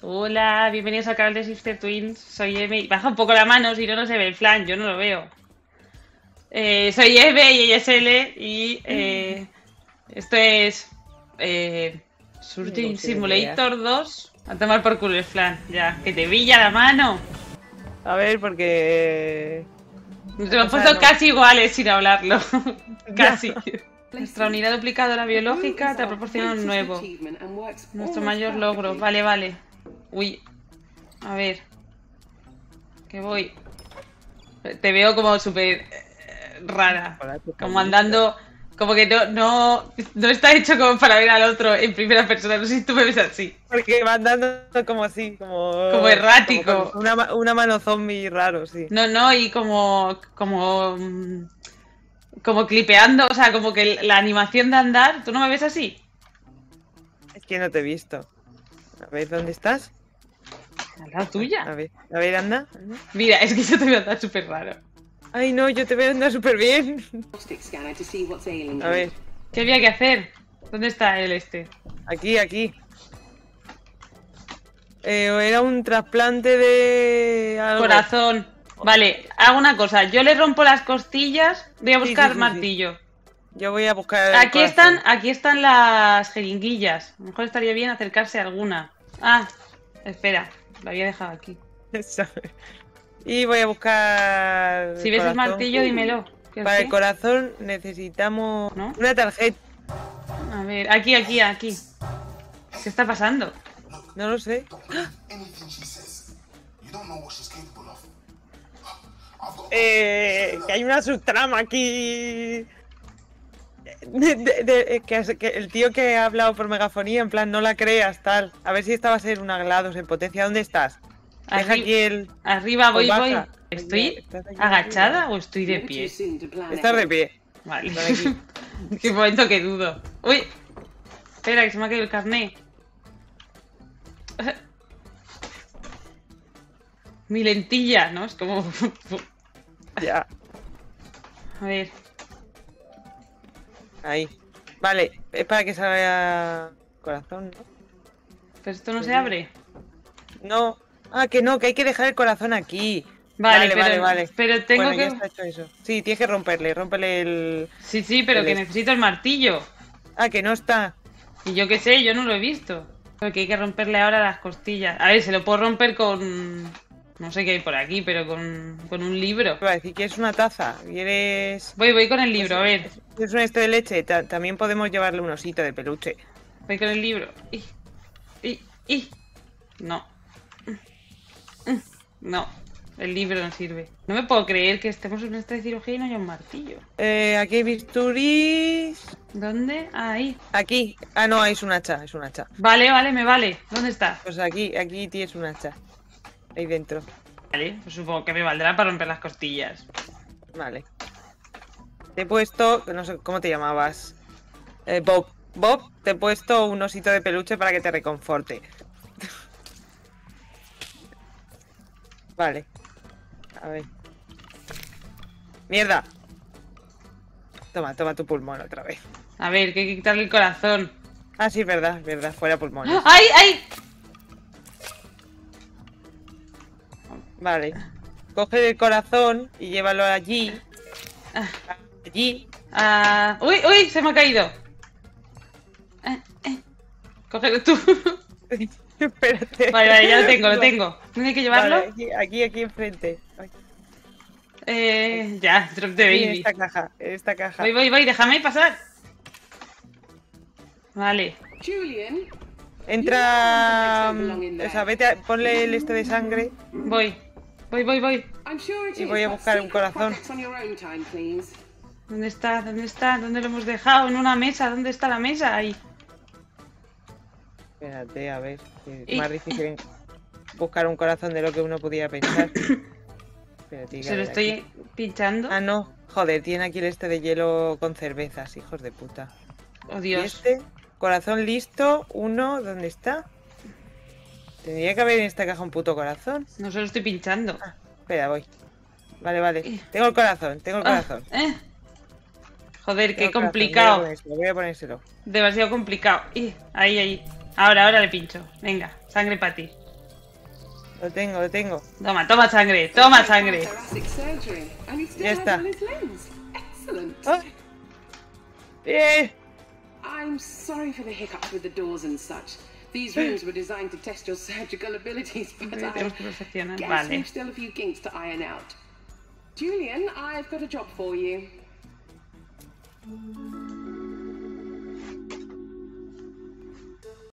Hola, bienvenidos al canal de Simsters Twins. Soy Eme. Baja un poco la mano, si no, no se ve el flan, yo no lo veo. Soy Eme y ella es L. Y esto es Surfing Simulator 2. A tomar por culo el flan, ya. Que te brilla la mano. A ver, porque... Nos hemos puesto casi iguales sin hablarlo. Casi. Nuestra unidad duplicadora biológica te ha proporcionado un nuevo. Nuestro mayor logro. Vale, vale. Uy. A ver. Que voy. Te veo como súper rara. Como andando... Como que no está hecho como para ver al otro en primera persona. No sé si tú me ves así. Porque va andando como así, como errático. Como una mano zombie raro, sí. No, y como clipeando, o sea, como que la animación de andar. ¿Tú no me ves así? Es que no te he visto. A ver, ¿dónde estás? Al lado tuya. A ver, anda. Mira, es que yo te veo andar súper raro. Ay, no, yo te veo andar súper bien. A ver. ¿Qué había que hacer? ¿Dónde está el este? Aquí. Era un trasplante de... algo. Corazón. Vale, hago una cosa. Yo le rompo las costillas. Voy a buscar martillo. Sí. Yo voy a buscar... Aquí están las jeringuillas. A lo mejor estaría bien acercarse a alguna. Ah, espera. Lo había dejado aquí. Y voy a buscar... Si ves el martillo, dímelo. Para el corazón necesitamos... ¿No? Una tarjeta. A ver, aquí. ¿Qué está pasando? No lo sé. Que hay una subtrama aquí... que el tío que ha hablado por megafonía, en plan, no la creas, tal. A ver si esta va a ser una GLaDOS en potencia. ¿Dónde estás? Deja aquí el... Arriba, voy. ¿Estoy agachada arriba? ¿O estoy de pie? Estás de pie. Vale. Qué momento que dudo. Uy. Espera, que se me ha caído el carné. Mi lentilla, ¿no? Es como... Ya. A ver. Ahí. Vale. Es para que salga corazón, ¿no? ¿Pero esto no se abre? No. Ah, que no, que hay que dejar el corazón aquí. Vale. Pero tengo que... Ya está hecho eso. Sí, tienes que romperle el... Sí, pero que necesito el martillo. Ah, que no está. Y yo qué sé, yo no lo he visto. Porque hay que romperle ahora las costillas. A ver, se lo puedo romper con... No sé qué hay por aquí, pero con un libro. Voy a decir que es una taza. ¿Quieres...? Voy con el libro, a ver. Es un esto de leche. También podemos llevarle un osito de peluche. Voy con el libro. No, el libro no sirve. No me puedo creer que estemos en esta cirugía y no haya un martillo. Aquí hay bisturis. ¿Dónde? Ahí. Aquí. Ah, no, es un hacha, Vale, me vale. ¿Dónde está? Pues aquí tienes un hacha. Ahí dentro. Vale, pues supongo que me valdrá para romper las costillas. Vale. Te he puesto, no sé cómo te llamabas. Bob, te he puesto un osito de peluche para que te reconforte. Vale. A ver. ¡Mierda! Toma tu pulmón otra vez. A ver, que hay que quitarle el corazón. Ah, sí, es verdad. Fuera pulmones. ¡Ay! Vale. Coge el corazón y llévalo allí. ¡Uy! Se me ha caído. Cógelo tú. Espérate. Vale, ya lo tengo. ¿Tienes que llevarlo? Vale, aquí enfrente. Ay. Ya, drop the baby. Esta caja. Voy, déjame pasar. Vale. Julian. Entra... O sea, ponle el este de sangre. Voy. Y voy a buscar un corazón. ¿Dónde está? ¿Dónde lo hemos dejado? En una mesa. ¿Dónde está la mesa? Ahí. Espérate, a ver, es más difícil buscar un corazón de lo que uno podía pensar. Espérate, se lo estoy aquí pinchando. Ah, no, joder, tiene aquí el este de hielo con cervezas, hijos de puta. Oh, Dios. Y este, corazón listo, uno, ¿dónde está? Tendría que haber en esta caja un puto corazón. No, se lo estoy pinchando. Ah, espera, voy. Vale, tengo el corazón. Joder, qué complicado. Voy a ponérselo. Demasiado complicado. Ahí. Ahora le pincho. Venga, sangre para ti. Lo tengo, lo tengo. Toma, toma sangre, toma sangre. Ya está. Oh. Bien. I'm sorry for the hiccups with the doors and such. These rooms were designed to test your surgical abilities, but I guess we've still a few kinks to iron out. Julian, I've got a job for you.